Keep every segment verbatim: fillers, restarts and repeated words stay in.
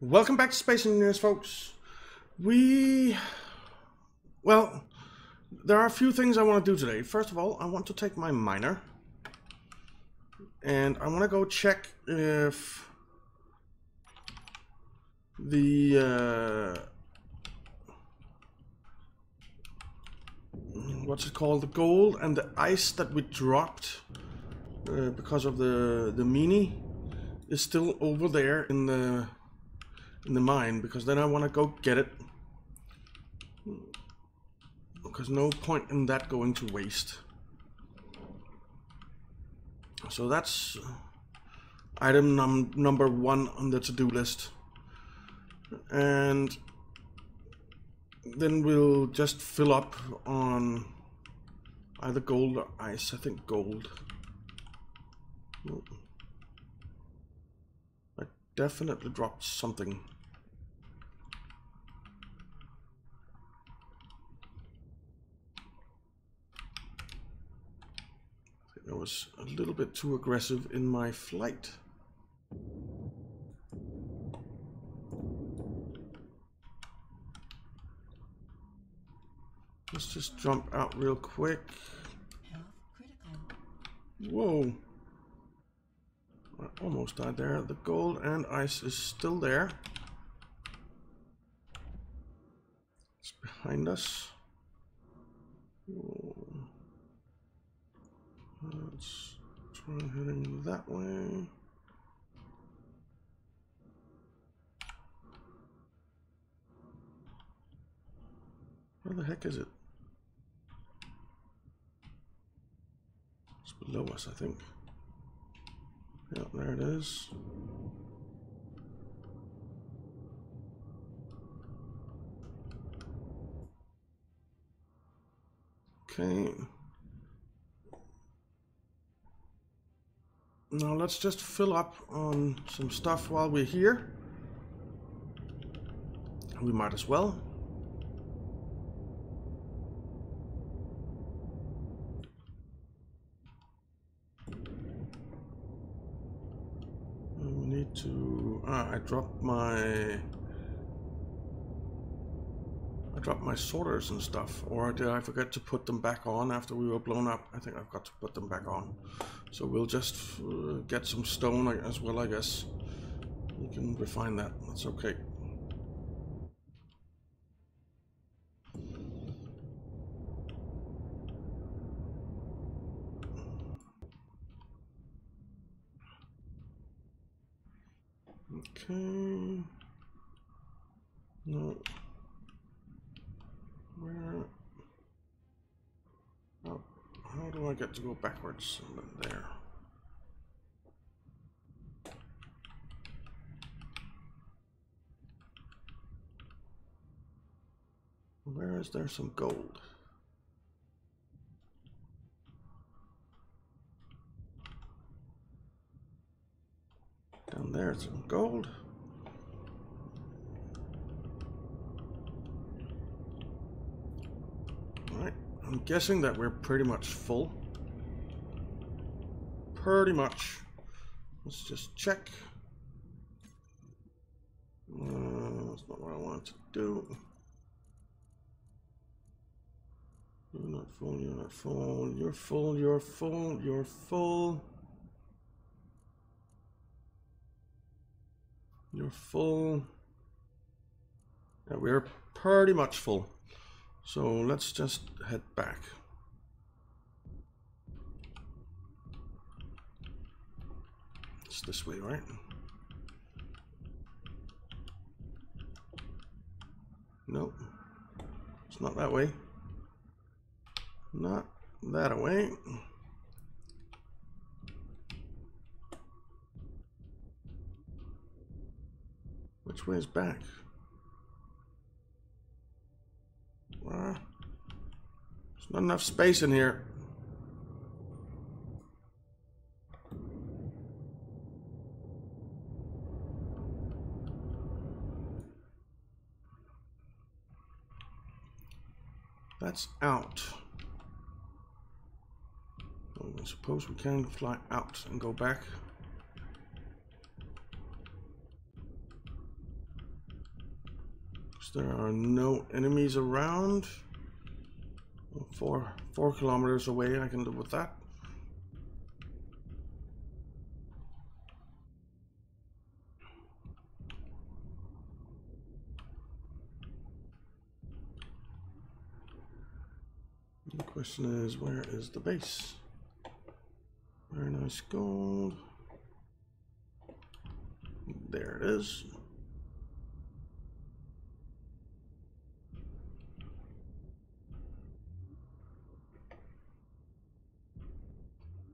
Welcome back to Space Engineers, folks. We, well, there are a few things I want to do today. First of all, I want to take my miner, and I want to go check if the, uh, what's it called, the gold and the ice that we dropped uh, because of the, the mini is still over there in the in the mine, because then I want to go get it, because no point in that going to waste. So that's item num number one on the to-do list, and then we'll just fill up on either gold or ice. I think gold. I definitely dropped something. I was a little bit too aggressive in my flight. Let's just jump out real quick. Whoa. I almost died there. The gold and ice is still there. It's behind us. Whoa. Let's try heading that way. Where the heck is it? It's below us, I think. Yeah, there it is. Okay. Now let's just fill up on some stuff while we're here. We might as well. And we need to. Ah, I dropped my. I dropped my sorters and stuff, or did I forget to put them back on after we were blown up? I think I've got to put them back on. So we'll just uh, get some stone as well, I guess. You can refine that, that's okay. Okay. No. Where? Oh, how do I get to go backwards? And then there. Where is there some gold? Down there, some gold. I'm guessing that we're pretty much full. Pretty much. Let's just check. Uh, that's not what I wanted to do. You're not full, you're not full, you're full, you're full, you're full. You're full. Yeah, we're pretty much full. So let's just head back. It's this way, right? No, it's not that way. Not that way. Which way is back? Uh, there's not enough space in here. That's out. Well, I suppose we can fly out and go back. So there are no enemies around. Four, four kilometers away, I can live with that. The question is, where is the base? Very nice gold. There it is.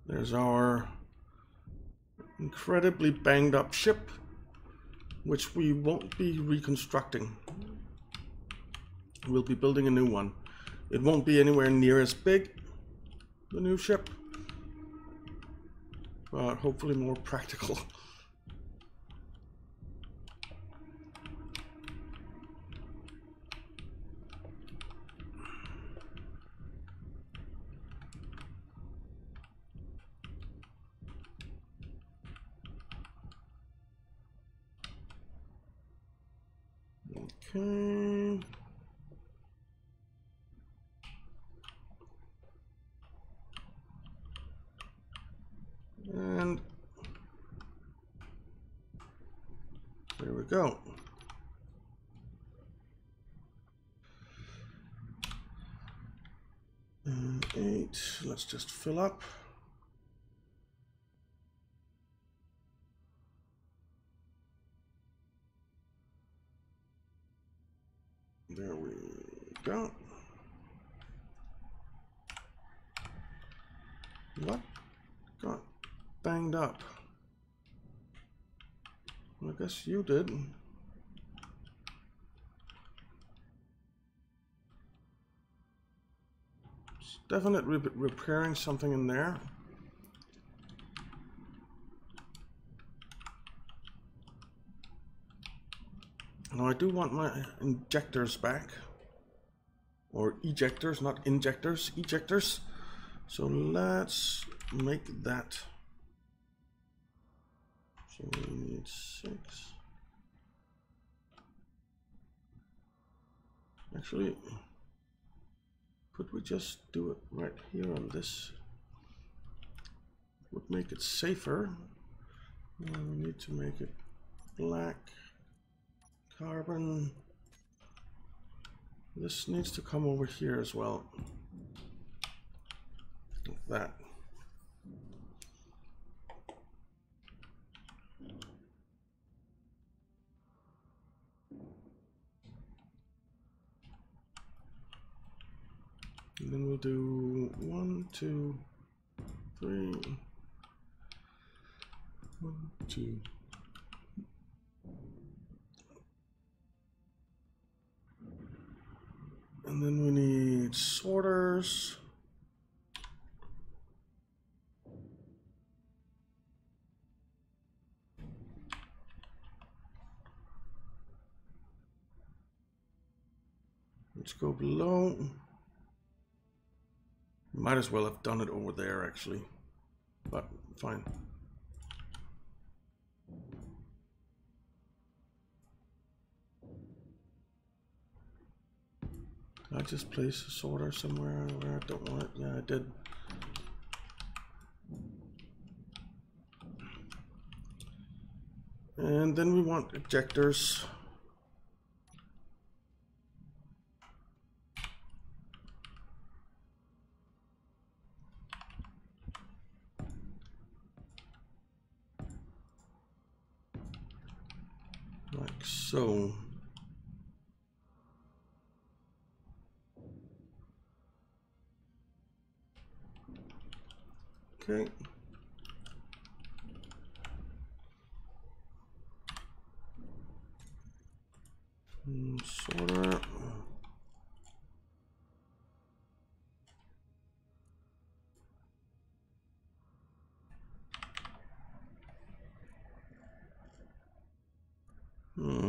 There's our incredibly banged up ship, which we won't be reconstructing. We'll be building a new one. It won't be anywhere near as big, the new ship, but hopefully more practical. Okay. And there we go. And eight. Let's just fill up. There we go. What? Got banged up. I guess you did. It's definitely re repairing something in there. Now I do want my injectors back, or ejectors, not injectors, ejectors. So let's make that. So we need six. Actually, could we just do it right here on this? Would make it safer. Now we need to make it black. Carbon. This needs to come over here as well. Like that. And then we'll do one, two, three. One, two. And then we need sorters. Let's go below. Might as well have done it over there actually, but fine. I just placed a sorter somewhere where I don't want it. Yeah, I did. And then we want ejectors. Like so. Okay. And sorter. Hmm.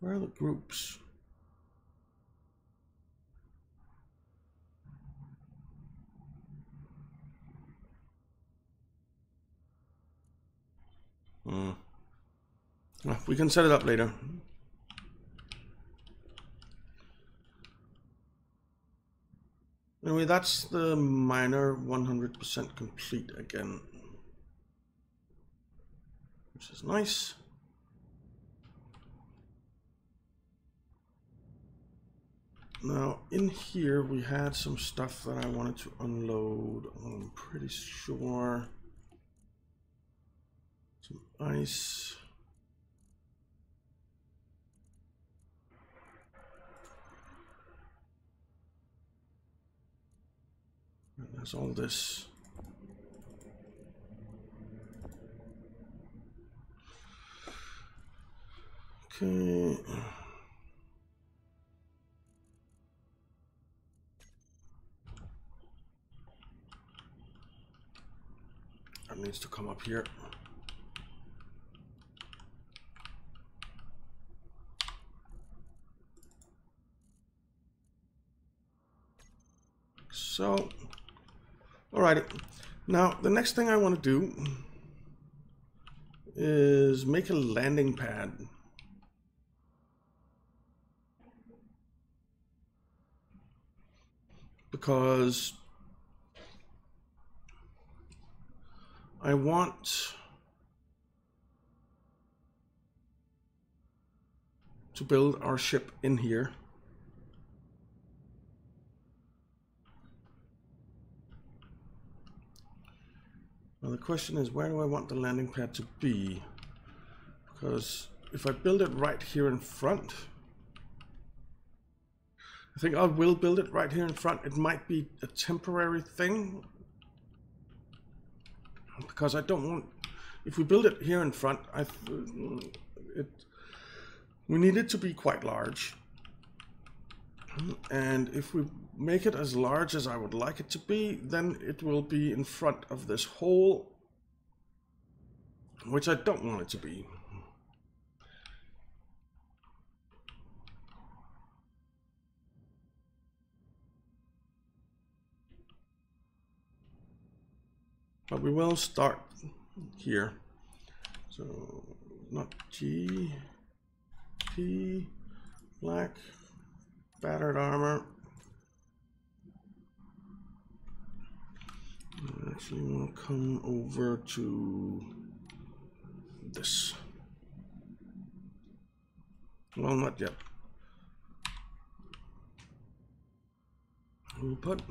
Where are the groups? Oh, we can set it up later. Anyway, that's the miner one hundred percent complete again, which is nice. Now in here we had some stuff that I wanted to unload. I'm pretty sure some ice. And there's all this. Okay. That needs to come up here. Like so. Alrighty, now the next thing I want to do is make a landing pad. Because I want to build our ship in here. Well, the question is, where do I want the landing pad to be? Because if I build it right here in front, I think I will build it right here in front. It might be a temporary thing, because I don't want, if we build it here in front, I it we need it to be quite large. And if we make it as large as I would like it to be, then it will be in front of this hole, which I don't want it to be. But we will start here. So, not G, P, black, battered armor. I actually want to come over to this. Well, not yet. We'll put,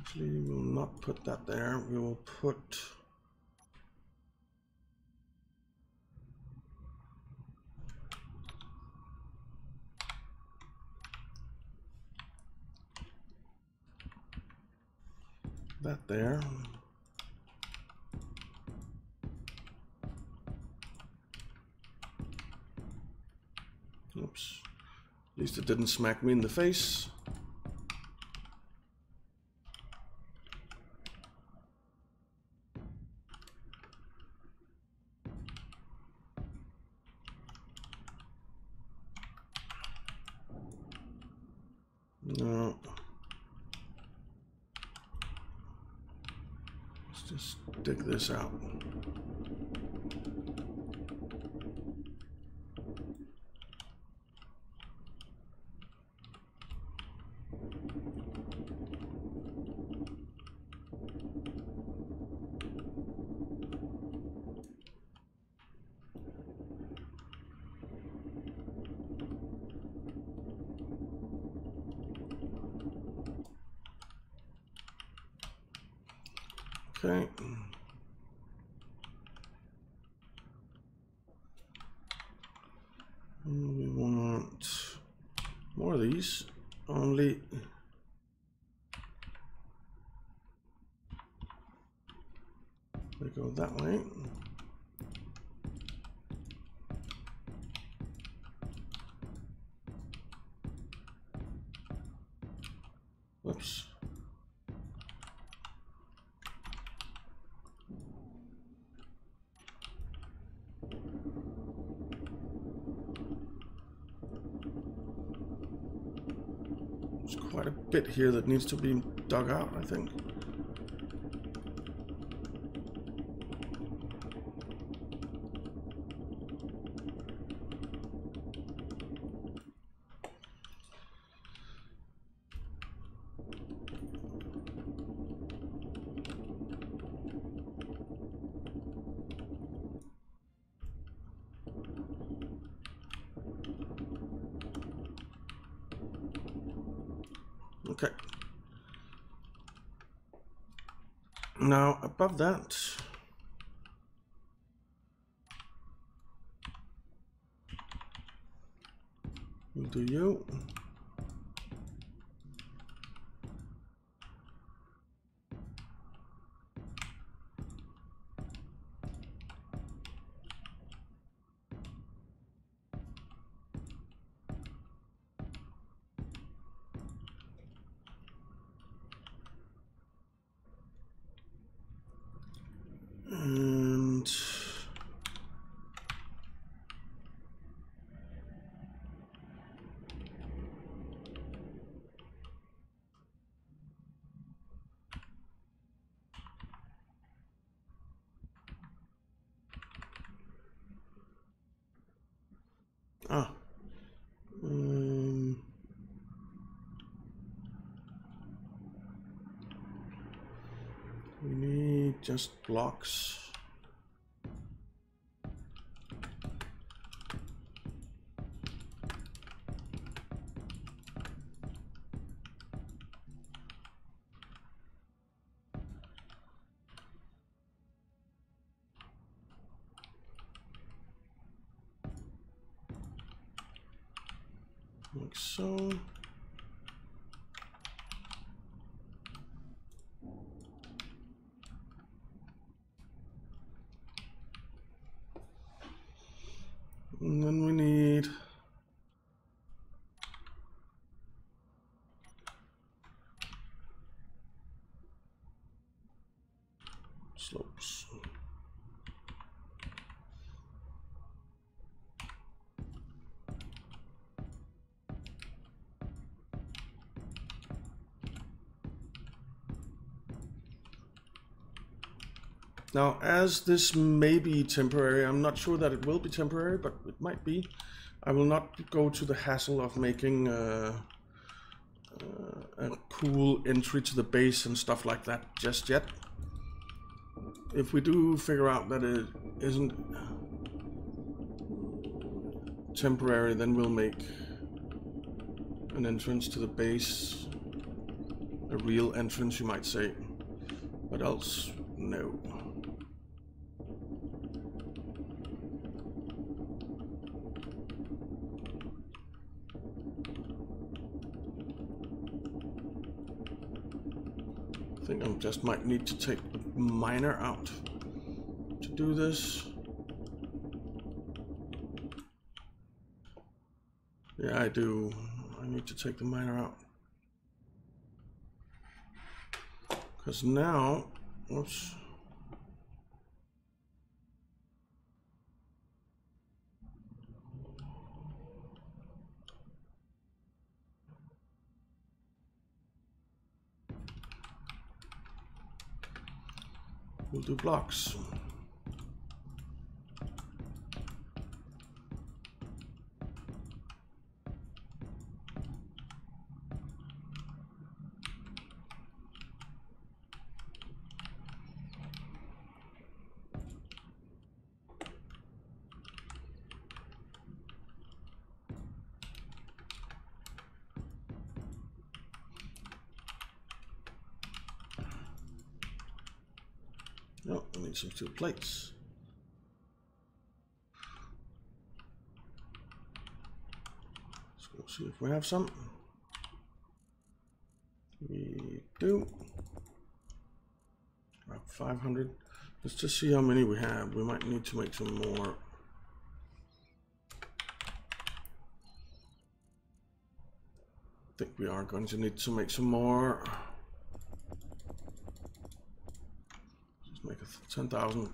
actually we'll not put that there. We will put that there. Oops. At least it didn't smack me in the face. No. Just dig this out. Okay. We want more of these, only they go that way. Whoops. Quite a bit here that needs to be dug out, I think. Okay. Now, above that, we'll do you. Ah, um, we need just blocks. And then we need slopes. Now, as this may be temporary, I'm not sure that it will be temporary, but it might be. I will not go to the hassle of making uh, uh, a cool entry to the base and stuff like that just yet. If we do figure out that it isn't temporary, then we'll make an entrance to the base, a real entrance, you might say, but else, no. I think I just might need to take the miner out to do this. Yeah, I do. I need to take the miner out. Because now, oops. We'll do blocks. No, I need some steel plates. Let's go see if we have some. We do. About five hundred. Let's just see how many we have. We might need to make some more. I think we are going to need to make some more. ten thousand.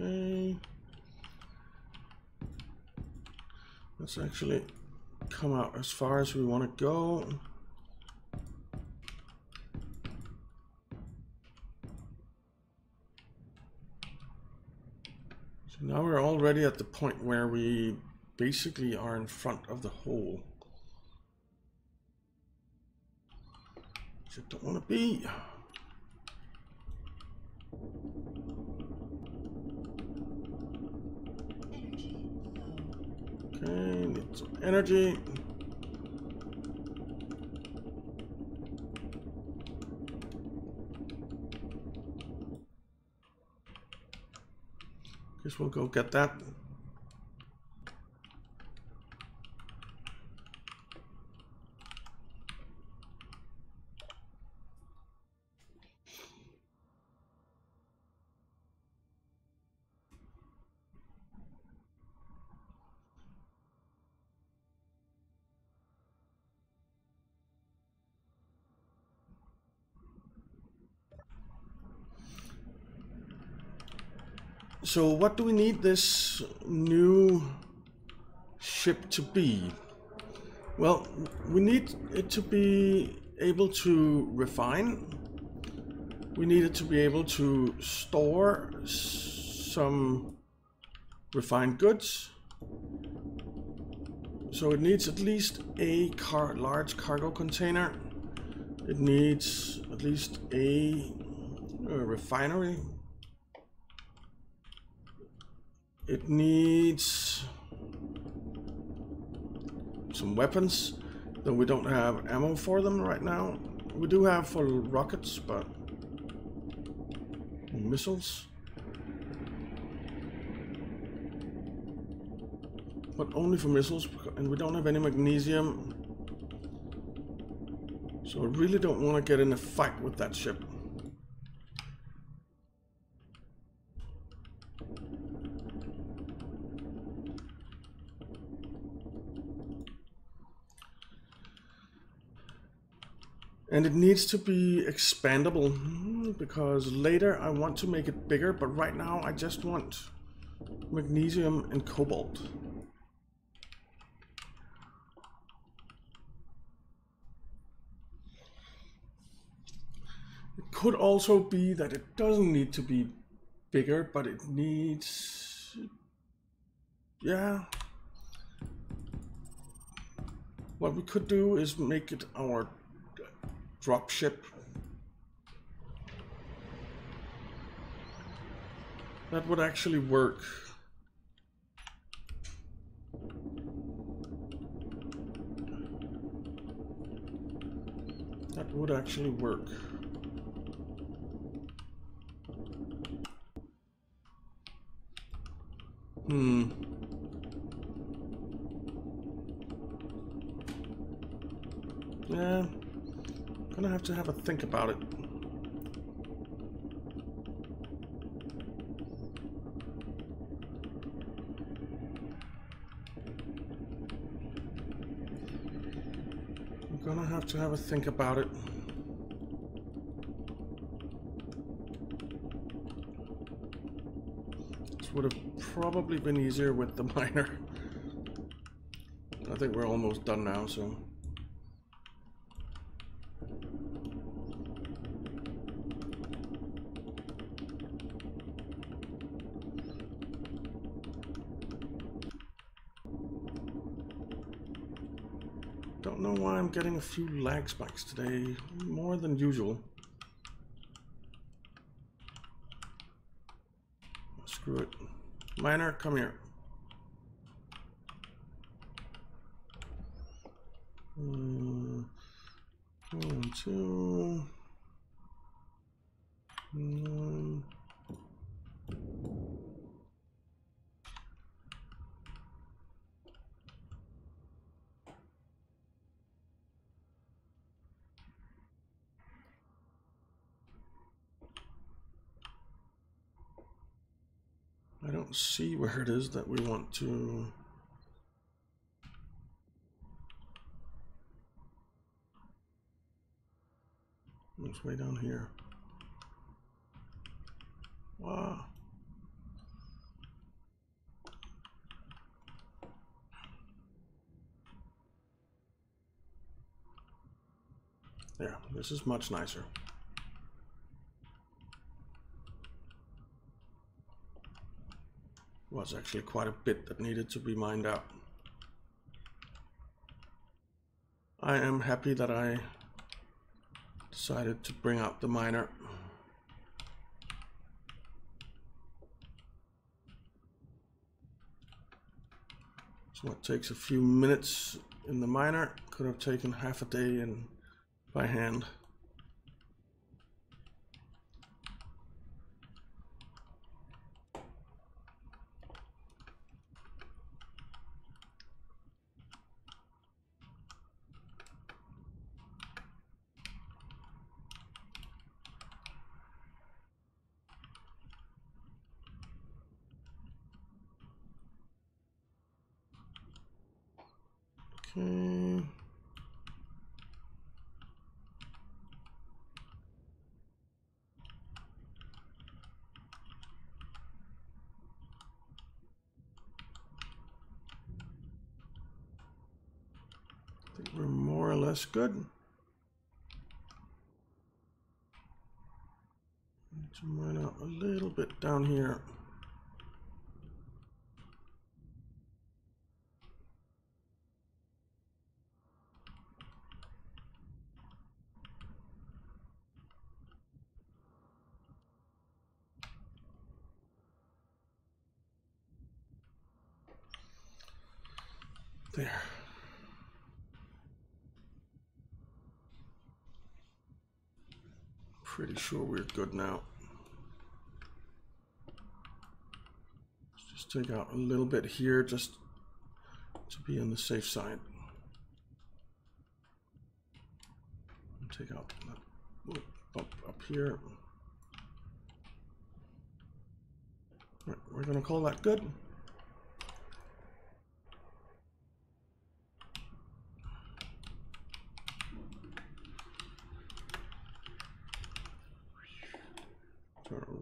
Okay. Let's actually come out as far as we want to go. Now we're already at the point where we basically are in front of the hole. Which I don't want to be. Okay, need some energy. Guess we'll go get that. So what do we need this new ship to be? Well, we need it to be able to refine. We need it to be able to store some refined goods. So it needs at least a car large cargo container. It needs at least a, a refinery. It needs some weapons, though we don't have ammo for them right now. We do have for rockets, but missiles. But only for missiles, and we don't have any magnesium. So I really don't want to get in a fight with that ship. And it needs to be expandable, because later I want to make it bigger, but right now I just want magnesium and cobalt. It could also be that it doesn't need to be bigger, but it needs... yeah. What we could do is make it our dropship. That would actually work. That would actually work. Hmm. Yeah. Gonna have to have a think about it. I'm gonna have to have a think about it. This would have probably been easier with the miner. I think we're almost done now, so. Getting a few lag spikes today, more than usual. Screw it. Miner, come here. Mm, one, two. Mm. See where it is that we want to. It's way down here. Wow. There, this is much nicer. Was actually quite a bit that needed to be mined out. I am happy that I decided to bring up the miner. So it takes a few minutes in the miner. Could have taken half a day in by hand. Okay. I think we're more or less good. Need to mine out a little bit down here. There. Pretty sure we're good now. Let's just take out a little bit here just to be on the safe side. Take out that bump up here. Right, we're gonna call that good.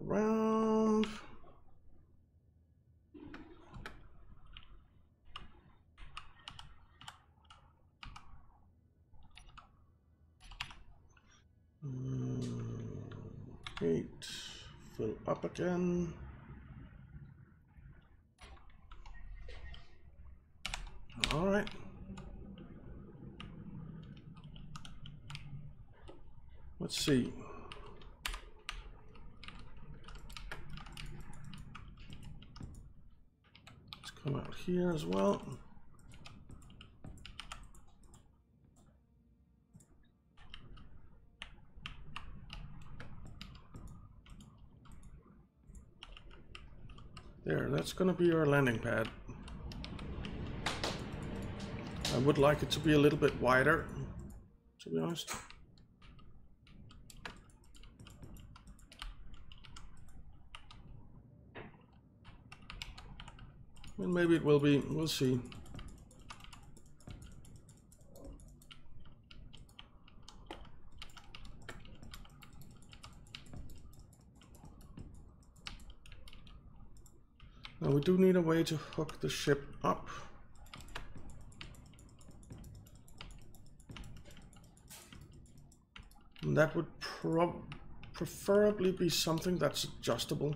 Around. Eight. Fill up again. All right. Let's see. Come out here as well. There, that's going to be our landing pad. I would like it to be a little bit wider, to be honest. And maybe it will be, we'll see. Now we do need a way to hook the ship up. And that would prob- preferably be something that's adjustable.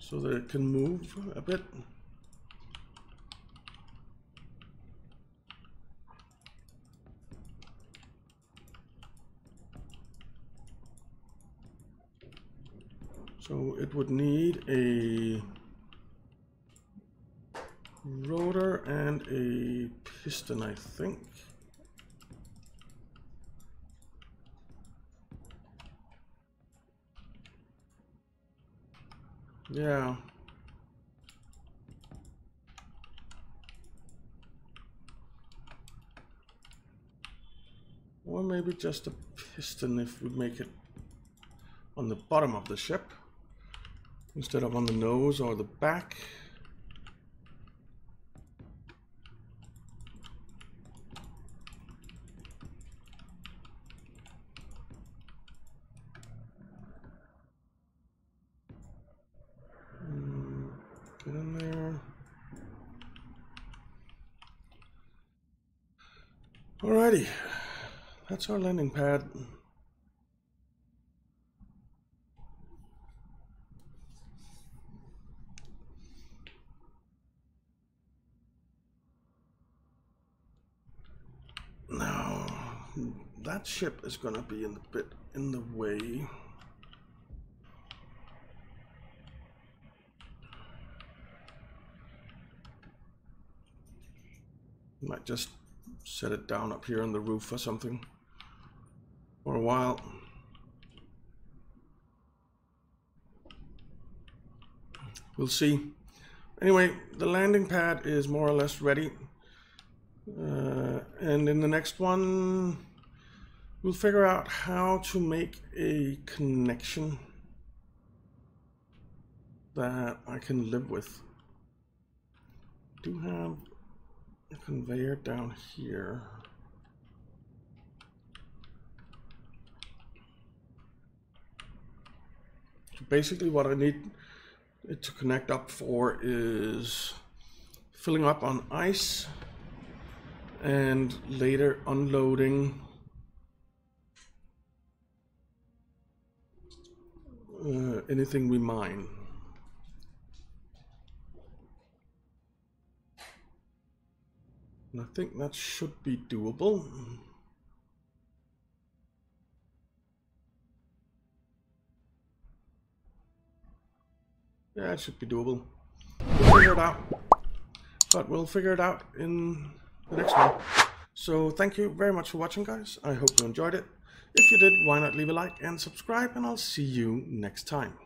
So that it can move a bit. So it would need a rotor and a piston, I think. Yeah. Or maybe just a piston if we make it on the bottom of the ship instead of on the nose or the back. Alrighty, that's our landing pad. that ship is gonna be in the bit in the way. Might just set it down up here on the roof or something for a while. We'll see. Anyway, the landing pad is more or less ready. Uh, and in the next one, we'll figure out how to make a connection that I can live with. I do have a conveyor down here. So basically what I need it to connect up for is filling up on ice and later unloading uh, anything we mine. And I think that should be doable. Yeah, it should be doable. We'll figure it out. But we'll figure it out in the next one. So thank you very much for watching, guys. I hope you enjoyed it. If you did, why not leave a like and subscribe, and I'll see you next time.